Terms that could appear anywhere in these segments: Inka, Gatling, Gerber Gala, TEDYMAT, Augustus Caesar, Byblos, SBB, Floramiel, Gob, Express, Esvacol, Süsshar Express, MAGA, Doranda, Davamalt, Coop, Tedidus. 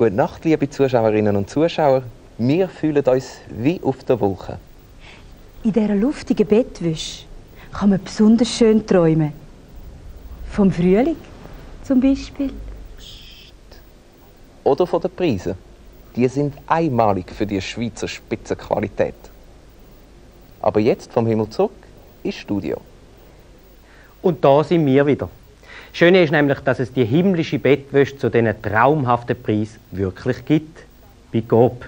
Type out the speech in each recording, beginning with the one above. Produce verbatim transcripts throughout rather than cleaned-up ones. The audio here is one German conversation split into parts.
Gute Nacht, liebe Zuschauerinnen und Zuschauer. Wir fühlen uns wie auf der Wolke. In dieser luftigen Bettwäsche kann man besonders schön träumen. Vom Frühling zum Beispiel. Oder von den Preisen. Die sind einmalig für die Schweizer Spitzenqualität. Aber jetzt vom Himmel zurück ins Studio. Und da sind wir wieder. Schön ist nämlich, dass es die himmlische Bettwäsche zu diesen traumhaften Preisen wirklich gibt. Bei Gob.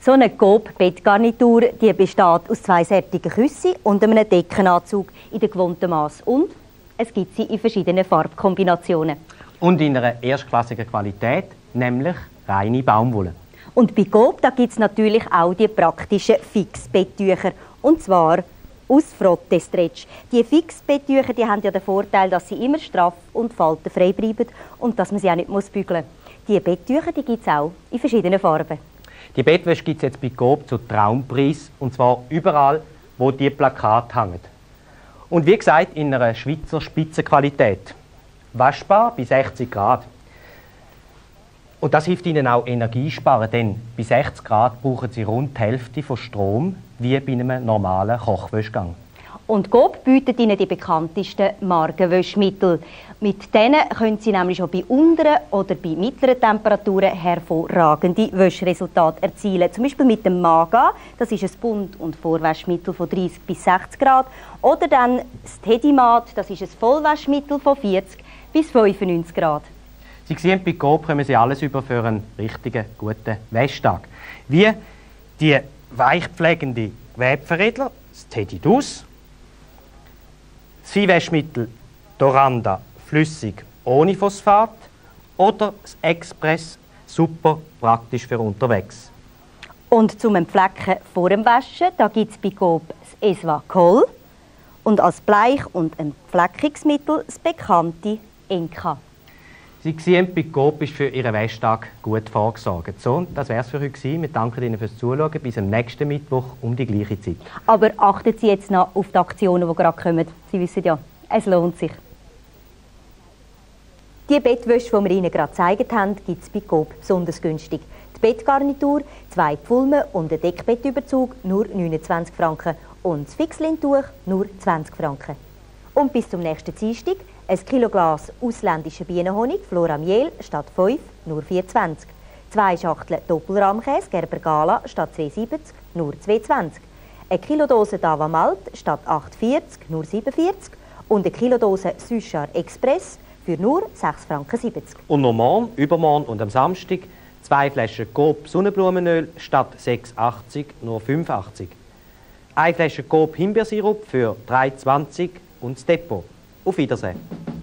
So eine Gob-Bettgarnitur besteht aus zwei sättigen Küssen und einem Deckenanzug in der gewohnten Maß. Und es gibt sie in verschiedenen Farbkombinationen. Und in einer erstklassigen Qualität, nämlich reine Baumwolle. Und bei Gob gibt es natürlich auch die praktischen Fixbetttücher. Und zwar aus Frottestretch. Die Fixbetttücher die haben ja den Vorteil, dass sie immer straff und faltenfrei bleiben und dass man sie auch nicht muss bügeln muss. Diese Betttücher die gibt es auch in verschiedenen Farben. Die Bettwäsche gibt es jetzt bei Coop zu Traumpreis, und zwar überall, wo die Plakate hängen. Und wie gesagt, in einer Schweizer Spitzenqualität. Waschbar bei sechzig Grad. Und das hilft Ihnen auch Energiesparen, denn bei sechzig Grad brauchen Sie rund die Hälfte von Strom, wie bei einem normalen Kochwäschgang. Und Coop bietet Ihnen die bekanntesten Markenwäschmittel. Mit denen können Sie nämlich schon bei unteren oder bei mittleren Temperaturen hervorragende Wäschresultate erzielen. Zum Beispiel mit dem MAGA, das ist ein Bunt- und Vorwaschmittel von dreißig bis sechzig Grad. Oder dann das TEDYMAT, das ist ein Vollwaschmittel von vierzig bis fünfundneunzig Grad. Sie sehen, bei Coop können Sie alles über für einen richtigen, guten Wäschtag. Wie die weichpflegende Gewebverrädler, das Tedidus, das Viehwäschmittel Doranda flüssig ohne Phosphat oder das Express super praktisch für unterwegs. Und zum Entflecken vor dem Waschen, da gibt es bei Coop das Esvacol und als Bleich- und Entfleckungsmittel das bekannte Inka. Sie sehen, bei Coop ist für Ihren Wäschtag gut vorgesorgt. So, das wäre es für heute gewesen. Wir danken Ihnen fürs Zuschauen. Bis am nächsten Mittwoch um die gleiche Zeit. Aber achten Sie jetzt noch auf die Aktionen, die gerade kommen. Sie wissen ja, es lohnt sich. Die Bettwäsche, die wir Ihnen gerade gezeigt haben, gibt es bei Coop besonders günstig. Die Bettgarnitur, zwei Pfulmen und ein Deckbettüberzug nur neunundzwanzig Franken. Und das Fixlintuch nur zwanzig Franken. Und bis zum nächsten Dienstag ein Kiloglas ausländischer Bienenhonig Floramiel statt fünf nur vier Franken zwanzig. Zwei Schachteln Doppelrahmkäse Gerber Gala statt drei Franken siebzig nur zwei Franken zwanzig. Eine Kilodose Davamalt statt acht Franken vierzig nur sieben Franken vierzig. Und eine Kilodose Süsshar Express für nur sechs Franken siebzig. Und noch morgen, übermorgen und am Samstag zwei Flaschen Gob Sonnenblumenöl statt sechs Franken achtzig nur fünf Franken achtzig. Eine Flasche Gob Himbeersirup für drei Franken zwanzig und das Depot. Auf Wiedersehen.